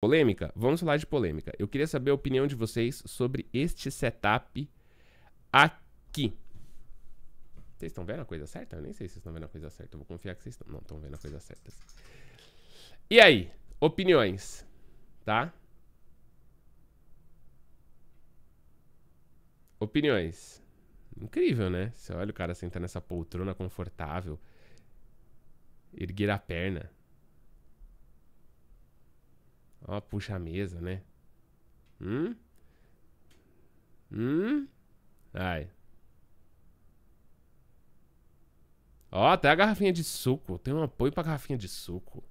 Polêmica? Vamos falar de polêmica. Eu queria saber a opinião de vocês sobre este setup aqui. Vocês estão vendo a coisa certa? Eu nem sei se vocês estão vendo a coisa certa. Eu vou confiar que vocês estão. Não estão vendo a coisa certa. E aí? Opiniões, tá? Opiniões. Incrível, né? Você olha o cara sentar nessa poltrona confortável. Erguer a perna. Ó, puxa a mesa, né? Ai. Ó, até a garrafinha de suco. Tem um apoio pra garrafinha de suco.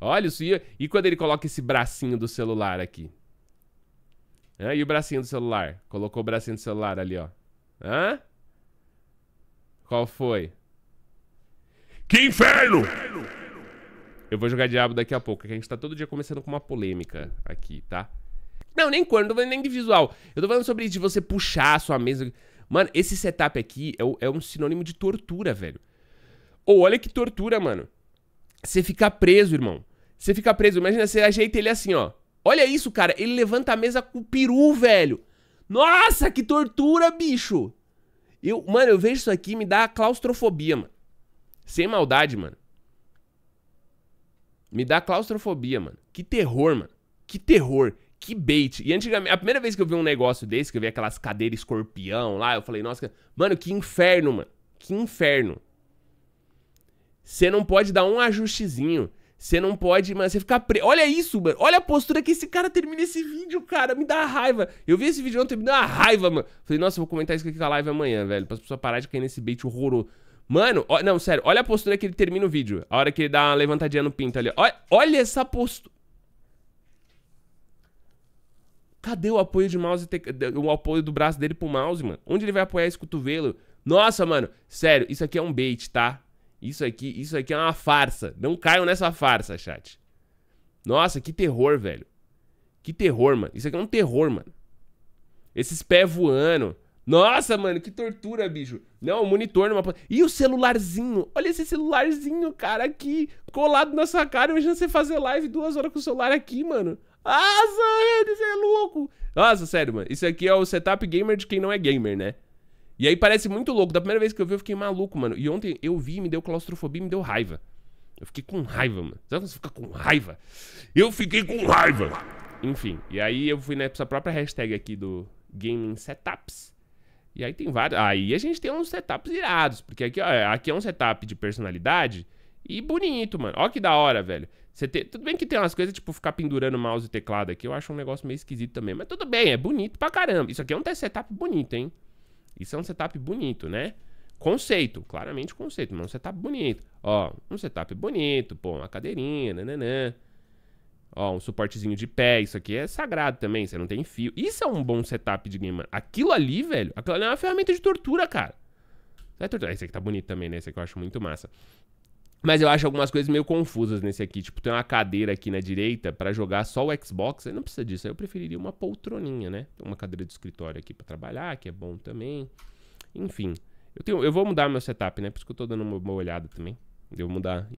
Olha isso. E quando ele coloca esse bracinho do celular aqui? Hã? E o bracinho do celular? Colocou o bracinho do celular ali, ó. Hã? Qual foi? Que inferno! Eu vou jogar diabo daqui a pouco, que a gente tá todo dia começando com uma polêmica aqui, tá? Não, nem cor, não tô falando nem de visual. Eu tô falando sobre de você puxar a sua mesa. Mano, esse setup aqui é um sinônimo de tortura, velho. Ou olha que tortura, mano. Você ficar preso, irmão. Você ficar preso. Imagina, você ajeita ele assim, ó. Olha isso, cara. Ele levanta a mesa com o peru, velho. Nossa, que tortura, bicho. Mano, eu vejo isso aqui e me dá claustrofobia, mano. Sem maldade, mano. Me dá claustrofobia, mano. Que terror, mano. Que terror. Que bait. E antigamente, a primeira vez que eu vi um negócio desse, que eu vi aquelas cadeiras escorpião lá, eu falei, nossa, mano, que inferno, mano. Que inferno. Você não pode dar um ajustezinho. Você não pode, mano, você ficar preso. Olha isso, mano. Olha a postura que esse cara termina esse vídeo, cara. Me dá raiva. Eu vi esse vídeo ontem, me deu uma raiva, mano. Falei, nossa, eu vou comentar isso aqui na live amanhã, velho. Pra as pessoas pararem de cair nesse bait horroroso. Mano, ó, não, sério, olha a postura que ele termina o vídeo. A hora que ele dá uma levantadinha no pinto ali. Olha essa postura. Cadê o apoio de mouse? O apoio do braço dele pro mouse, mano. Onde ele vai apoiar esse cotovelo? Nossa, mano, sério, isso aqui é um bait, tá? Isso aqui é uma farsa. Não caiam nessa farsa, chat. Nossa, que terror, velho. Que terror, mano. Isso aqui é um terror, mano. Esses pés voando. Nossa, mano, que tortura, bicho. Não, o monitor numa... E o celularzinho? Olha esse celularzinho, cara, aqui, colado na sua cara. Imagina você fazer live 2 horas com o celular aqui, mano. Nossa, isso é louco. Nossa, sério, mano. Isso aqui é o setup gamer de quem não é gamer, né? E aí parece muito louco. Da primeira vez que eu vi, eu fiquei maluco, mano. E ontem eu vi, me deu claustrofobia, me deu raiva. Eu fiquei com raiva, mano. Sabe quando você fica com raiva? Eu fiquei com raiva. Enfim, e aí eu fui nessa própria hashtag aqui do Gaming Setups. E aí tem vários... Aí a gente tem uns setups irados. Porque aqui, ó, aqui é um setup de personalidade e bonito, mano. Ó que da hora, velho. Você tem... Tudo bem que tem umas coisas, tipo, ficar pendurando mouse e teclado aqui. Eu acho um negócio meio esquisito também. Mas tudo bem, é bonito pra caramba. Isso aqui é um setup bonito, hein? Isso é um setup bonito, né? Conceito. Claramente conceito, mas um setup bonito. Ó, um setup bonito. Pô, uma cadeirinha, nananã. Ó, um suportezinho de pé, isso aqui é sagrado também, você não tem fio. Isso é um bom setup de game, mano. Aquilo ali, velho, aquilo ali é uma ferramenta de tortura, cara. É tortura. Esse aqui tá bonito também, né? Esse aqui eu acho muito massa. Mas eu acho algumas coisas meio confusas nesse aqui. Tipo, tem uma cadeira aqui na direita pra jogar só o Xbox. Aí não precisa disso, aí eu preferiria uma poltroninha, né? Tem uma cadeira de escritório aqui pra trabalhar, que é bom também. Enfim, eu vou mudar meu setup, né? Por isso que eu tô dando uma olhada também. Eu vou mudar...